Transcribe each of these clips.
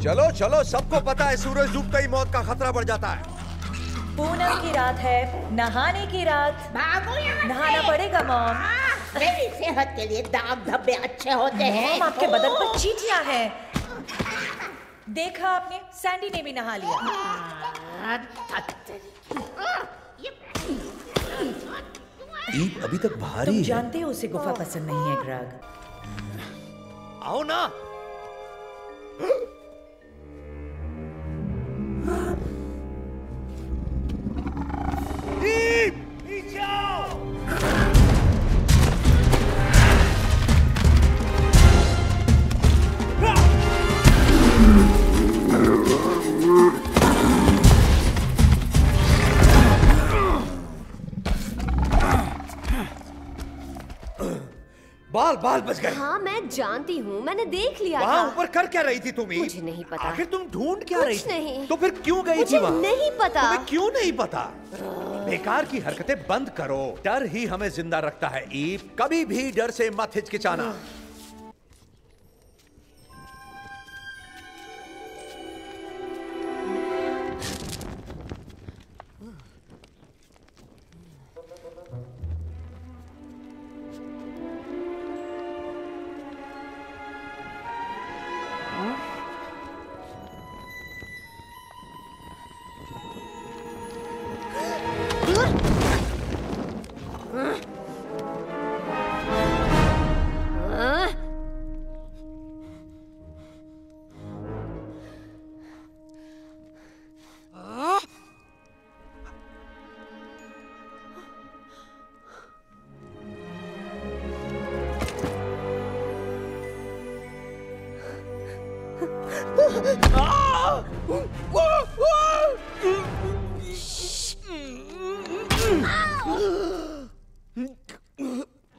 चलो चलो, सबको पता है सूरज डूबते ही मौत का खतरा बढ़ जाता है। पूनम की रात है, नहाने की रात। भागो यहाँ से। नहाना पड़ेगा मॉम। मेरी सेहत के लिए दाग धब्बे अच्छे होते हैं। मॉम आपके बदन पर चींटियां हैं। देखा आपने, सैंडी ने भी नहा लिया। ईद अभी तक भारी है। जानते हो उसे गुफा पसंद नहीं है ग्राग। आओ ना। बाल बच गए। हाँ मैं जानती हूँ, मैंने देख लिया था। वहाँ ऊपर कर क्या रही थी तुम? मुझे नहीं पता। आखिर तुम ढूंढ क्या रही थी? नहीं। तो फिर क्यों गई थी वहाँ? नहीं पता। तुम्हें क्यों नहीं पता? बेकार की हरकतें बंद करो। डर ही हमें जिंदा रखता है ईव। कभी भी डर से मत हिचकिचाना।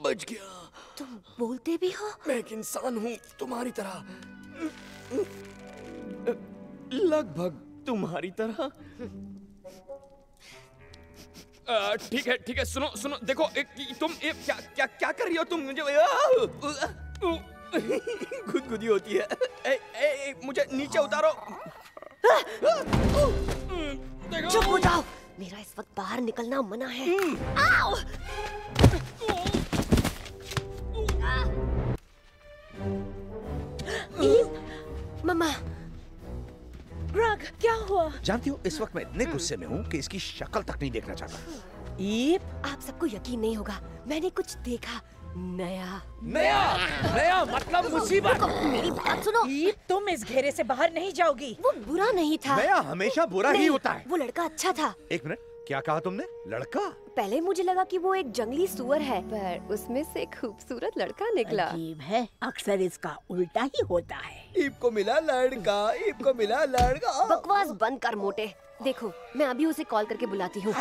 बच गया। तुम बोलते भी हो? मैं एक इंसान हूँ तुम्हारी तरह, लगभग तुम्हारी तरह। ठीक है सुनो सुनो, देखो तुम क्या क्या क्या कर रही हो तुम? मुझे गुदगुदी होती है। ए, ए, ए, मुझे नीचे उतारो। चुप हो जाओ, मेरा इस वक्त बाहर निकलना मना है। आओ। मम्मा, ग्राग क्या हुआ? जानती हो इस वक्त मैं इतने गुस्से में हूँ कि इसकी शक्ल तक नहीं देखना चाहता। ईप आप सबको यकीन नहीं होगा, मैंने कुछ देखा नया। नया नया मतलब मुसीबत। मेरी बात सुनो, तुम इस घेरे से बाहर नहीं जाओगी। वो बुरा नहीं था। नया हमेशा बुरा ही होता है। वो लड़का अच्छा था। एक मिनट, क्या कहा तुमने? लड़का? पहले मुझे लगा कि वो एक जंगली सूअर है, पर उसमें से खूबसूरत लड़का निकला। अजीब है, अक्सर इसका उल्टा ही होता है। ईप को मिला लड़का, ईप को मिला लड़का। बकवास बंद कर मोटे। देखो मैं अभी उसे कॉल करके बुलाती हूँ।